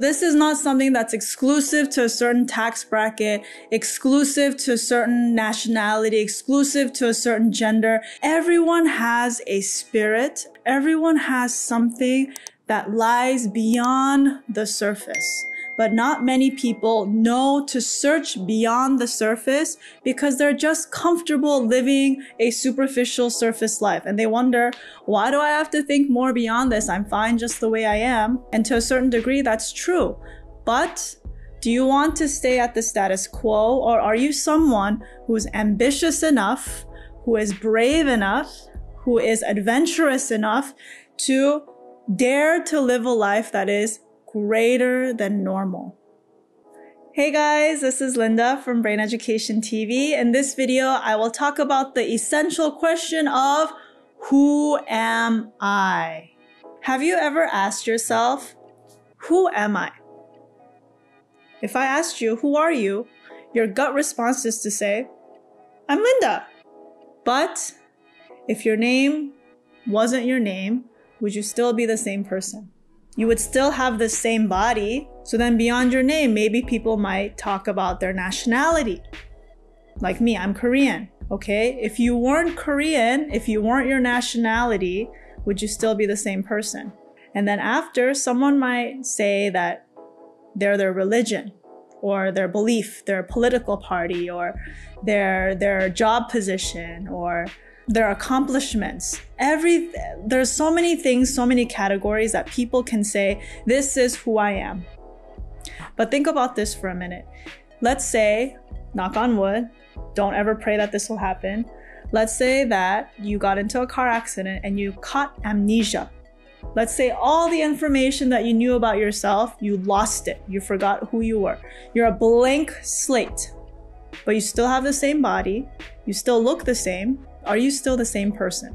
This is not something that's exclusive to a certain tax bracket, exclusive to a certain nationality, exclusive to a certain gender. Everyone has a spirit. Everyone has something that lies beyond the surface. But not many people know to search beyond the surface because they're just comfortable living a superficial surface life. And they wonder, why do I have to think more beyond this? I'm fine just the way I am. And to a certain degree, that's true. But do you want to stay at the status quo? Or are you someone who's ambitious enough, who is brave enough, who is adventurous enough to dare to live a life that is greater than normal? Hey guys, this is Linda from Brain Education TV. In this video, I will talk about the essential question of who am I? Have you ever asked yourself, who am I? If I asked you, who are you? Your gut response is to say, I'm Linda. But if your name wasn't your name, would you still be the same person? You would still have the same body. So then beyond your name, maybe people might talk about their nationality. Like me, I'm Korean, okay? If you weren't Korean, if you weren't your nationality, would you still be the same person? And then after, someone might say that they're their religion or their belief, their political party, or their job position, or their accomplishments. There's so many things, so many categories that people can say, this is who I am. But think about this for a minute. Let's say, knock on wood, don't ever pray that this will happen. Let's say that you got into a car accident and you caught amnesia. Let's say all the information that you knew about yourself, you lost it. You forgot who you were. You're a blank slate, but you still have the same body. You still look the same. Are you still the same person?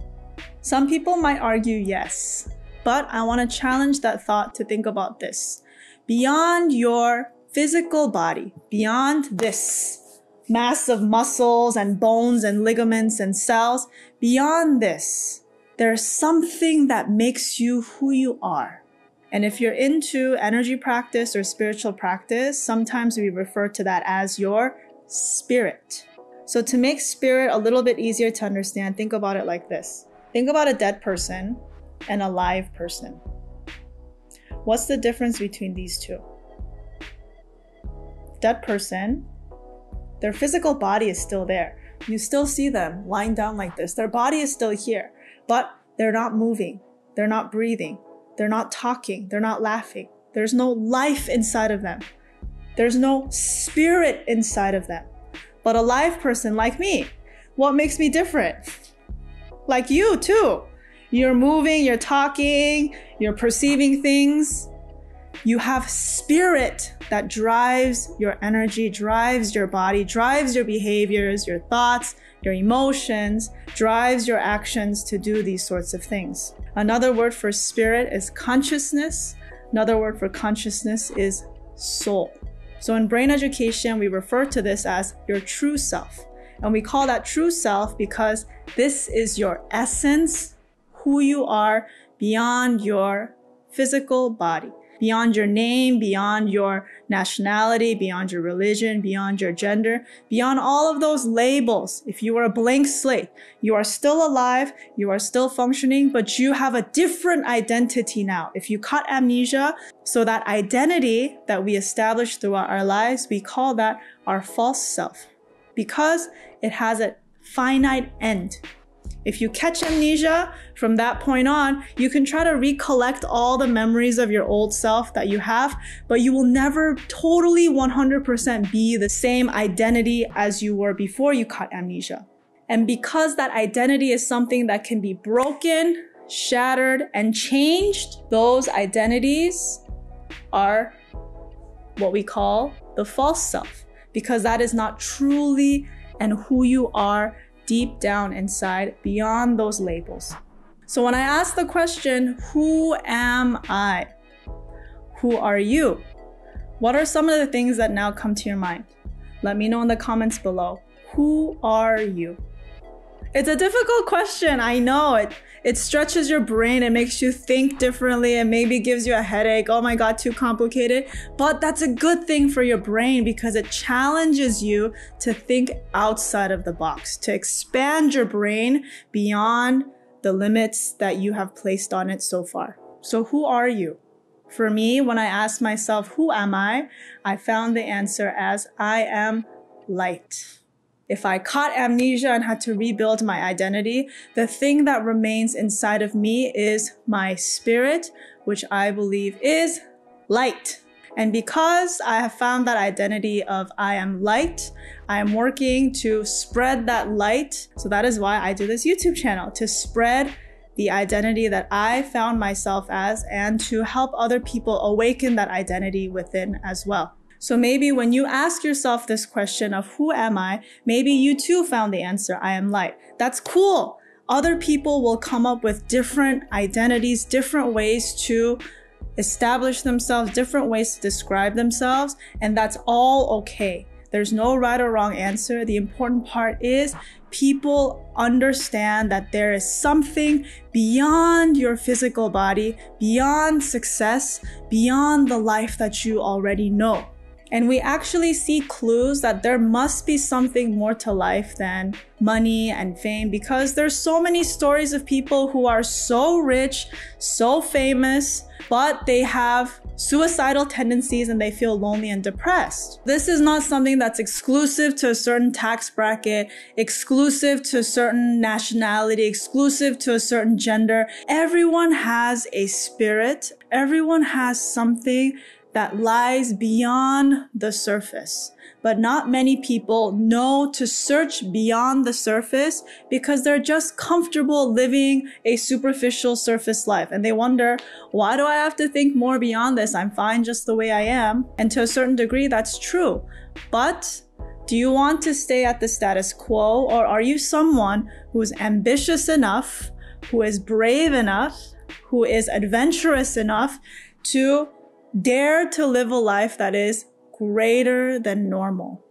Some people might argue yes, but I want to challenge that thought to think about this. Beyond your physical body, beyond this mass of muscles and bones and ligaments and cells, beyond this, there's something that makes you who you are. And if you're into energy practice or spiritual practice, sometimes we refer to that as your spirit. So to make spirit a little bit easier to understand, think about it like this. Think about a dead person and a live person. What's the difference between these two? Dead person, their physical body is still there. You still see them lying down like this. Their body is still here, but they're not moving. They're not breathing. They're not talking. They're not laughing. There's no life inside of them. There's no spirit inside of them. But a live person like me, what makes me different? Like you too. You're moving, you're talking, you're perceiving things. You have spirit that drives your energy, drives your body, drives your behaviors, your thoughts, your emotions, drives your actions to do these sorts of things. Another word for spirit is consciousness. Another word for consciousness is soul. So in Brain Education, we refer to this as your true self. And we call that true self because this is your essence, who you are beyond your physical body, beyond your name, beyond your nationality, beyond your religion, beyond your gender, beyond all of those labels. If you were a blank slate, you are still alive, you are still functioning, but you have a different identity now. If you caught amnesia, so that identity that we establish throughout our lives, we call that our false self because it has a finite end. If you catch amnesia, from that point on, you can try to recollect all the memories of your old self that you have, but you will never totally 100% be the same identity as you were before you caught amnesia. And because that identity is something that can be broken, shattered, and changed, those identities are what we call the false self, because that is not truly and who you are deep down inside, beyond those labels. So when I ask the question, who am I? Who are you? What are some of the things that now come to your mind? Let me know in the comments below. Who are you? It's a difficult question. I know it stretches your brain. It makes you think differently. It maybe gives you a headache. Oh my God, too complicated. But that's a good thing for your brain because it challenges you to think outside of the box, to expand your brain beyond the limits that you have placed on it so far. So who are you? For me, when I asked myself, who am I found the answer as I am light. If I caught amnesia and had to rebuild my identity, the thing that remains inside of me is my spirit, which I believe is light. And because I have found that identity of I am light, I am working to spread that light. So that is why I do this YouTube channel, to spread the identity that I found myself as and to help other people awaken that identity within as well. So maybe when you ask yourself this question of who am I, maybe you too found the answer, I am light. That's cool. Other people will come up with different identities, different ways to establish themselves, different ways to describe themselves, and that's all okay. There's no right or wrong answer. The important part is people understand that there is something beyond your physical body, beyond success, beyond the life that you already know. And we actually see clues that there must be something more to life than money and fame, because there's so many stories of people who are so rich, so famous, but they have suicidal tendencies and they feel lonely and depressed. This is not something that's exclusive to a certain tax bracket, exclusive to a certain nationality, exclusive to a certain gender. Everyone has a spirit. Everyone has something that lies beyond the surface. But not many people know to search beyond the surface because they're just comfortable living a superficial surface life. And they wonder, why do I have to think more beyond this? I'm fine just the way I am. And to a certain degree, that's true. But do you want to stay at the status quo? Or are you someone who's ambitious enough, who is brave enough, who is adventurous enough to dare to live a life that is greater than normal?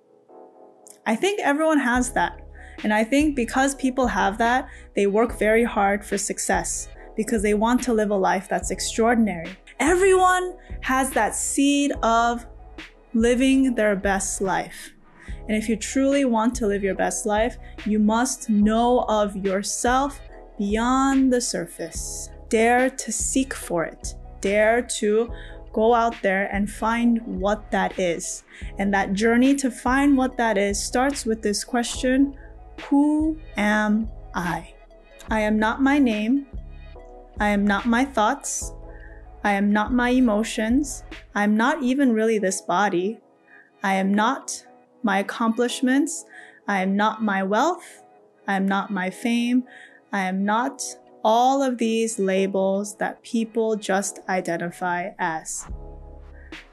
I think everyone has that. And I think because people have that, they work very hard for success because they want to live a life that's extraordinary. Everyone has that seed of living their best life. And if you truly want to live your best life, you must know of yourself beyond the surface. Dare to seek for it. Dare to go out there and find what that is. And that journey to find what that is starts with this question, who am I? I am not my name. I am not my thoughts. I am not my emotions. I am not even really this body. I am not my accomplishments. I am not my wealth. I am not my fame. I am not all of these labels that people just identify as.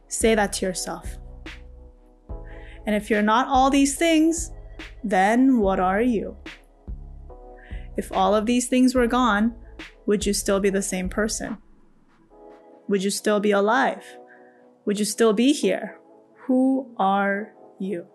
Say that to yourself. And if you're not all these things, then what are you? If all of these things were gone, would you still be the same person? Would you still be alive? Would you still be here? Who are you?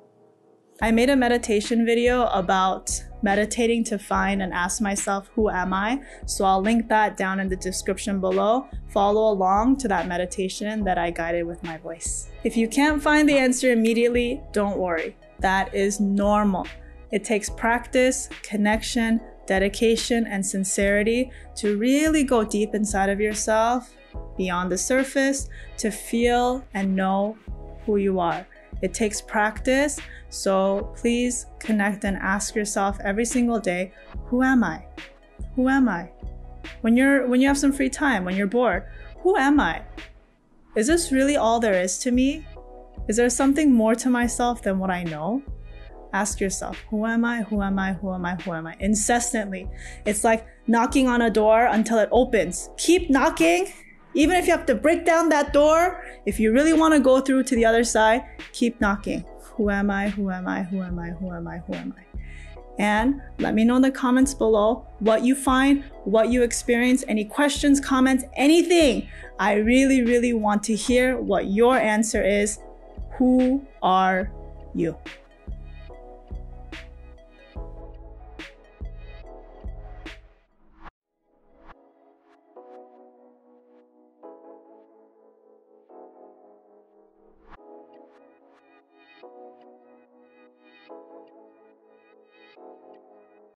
I made a meditation video about meditating to find and ask myself, who am I? So I'll link that down in the description below. Follow along to that meditation that I guided with my voice. If you can't find the answer immediately, don't worry. That is normal. It takes practice, connection, dedication, and sincerity to really go deep inside of yourself, beyond the surface, to feel and know who you are. It takes practice, so please connect and ask yourself every single day, who am I? Who am I? When you have some free time, when you're bored, who am I? Is this really all there is to me? Is there something more to myself than what I know? Ask yourself, who am I? Who am I? Who am I? Who am I? Incessantly. It's like knocking on a door until it opens. Keep knocking. Even if you have to break down that door, if you really want to go through to the other side, keep knocking. Who am I? Who am I? Who am I? Who am I? Who am I? And let me know in the comments below what you find, what you experience, any questions, comments, anything. I really, really want to hear what your answer is. Who are you?